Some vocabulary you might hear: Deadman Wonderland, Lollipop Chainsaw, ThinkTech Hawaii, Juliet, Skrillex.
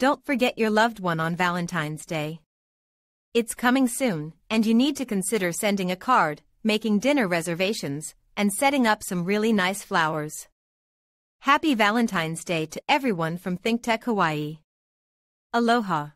Don't forget your loved one on Valentine's Day. It's coming soon, and you need to consider sending a card, making dinner reservations, and setting up some really nice flowers. Happy Valentine's Day to everyone from ThinkTech Hawaii. Aloha.